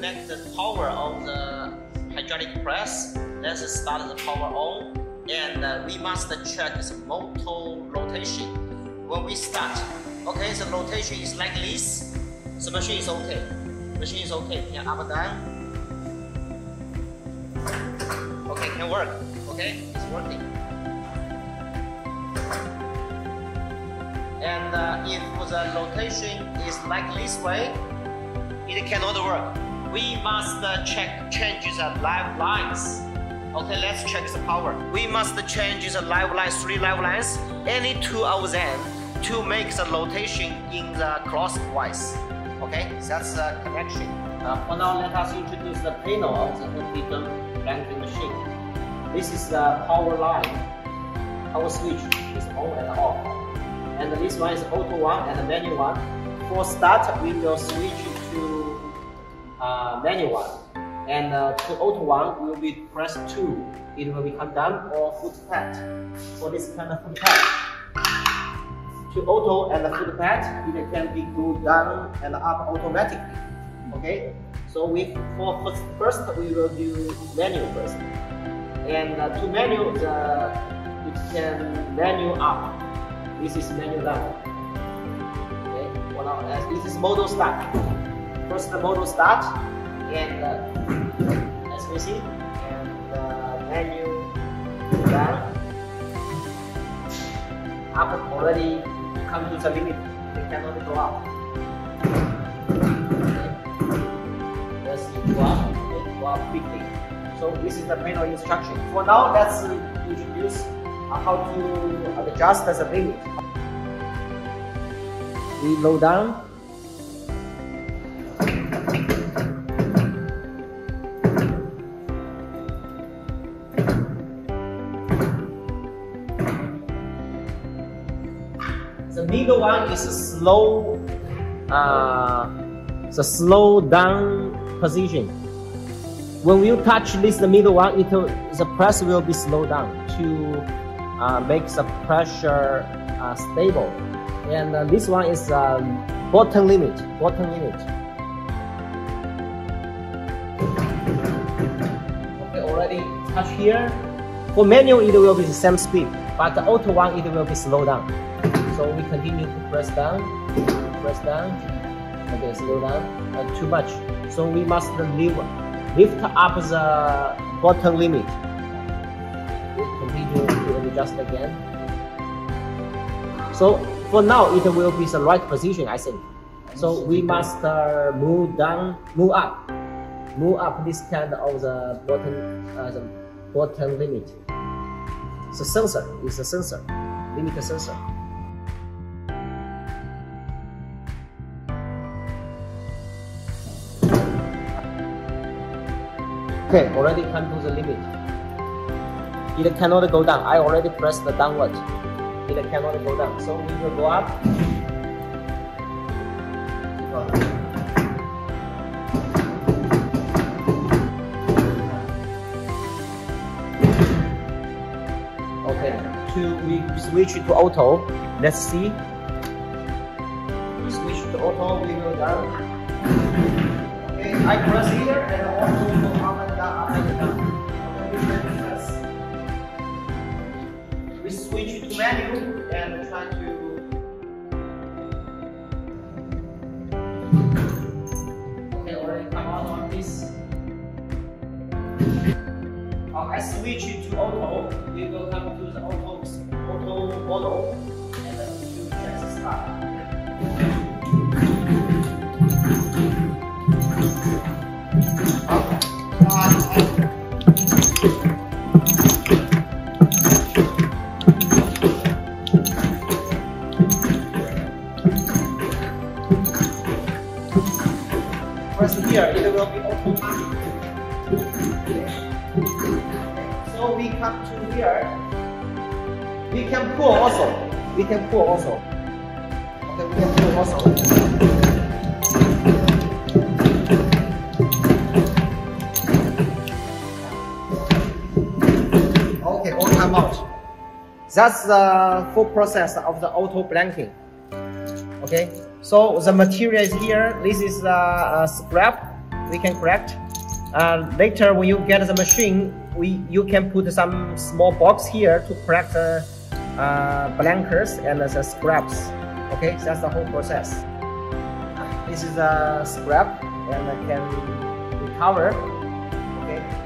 connect the power of the hydraulic press. Let's start the power on, and we must check the motor rotation. When we start, okay, the rotation is like this. The machine is okay. Machine is okay. Can up and down. Okay, can work. Okay, it's working. And if the rotation is like this way, it cannot work. We must change the live lines. Okay, let's check the power. We must change the live lines, 3 live lines, any 2 of them, to make the rotation in the clockwise. Okay, that's the connection. For now, let us introduce the panel of the two-freedom blanking machine. This is the power line. Power switch is on and off. And this one is auto one and manual one. For start, we will switch to manual one. And to auto one will be press 2. It will become down or foot pad. For this kind of foot pad, to auto and the foot pad, it can be go down and up automatically. Okay. So first we will do manual first. And to manual, it can manual up. This is manual down. Okay. For now, this is modal start. First the modal start. And as we see, and menu down, up already come to the limit. They cannot go up. Okay. Let's go up quickly. So this is the panel instruction. For now, let's introduce how to adjust the limit. We low down. The middle one is a slow, the slow down position. When you touch this, the middle one, the press will be slowed down to make the pressure stable. And this one is bottom limit. Bottom limit. Okay, already touch here. For manual, it will be the same speed, but the auto one, it will be slowed down. So we continue to press down, okay, slow down, too much. So we must lift up the bottom limit. We continue to adjust again. So for now, it will be the right position, I think. So we must move down, move up this kind of the bottom limit. The sensor is the sensor, limit sensor. Okay, already come to the limit. It cannot go down. I already pressed the downward. It cannot go down. So we will go up. Okay, we switch to auto. Let's see. We switch to auto, we go down. Okay, I press here and auto go up. We switch to menu and try to. Okay, already come out on this. I switch to auto. We will come to the auto model and to check the start. Press here, it will be automatic. Okay. So we come to here. We can pull also. We can pull also. Okay, we can pull also. That's the full process of the auto blanking. Okay, so the material is here. This is the scrap we can correct. Later when you get the machine, you can put some small box here to correct the blankers and the scraps. Okay, so that's the whole process. This is a scrap and I can recover. Okay.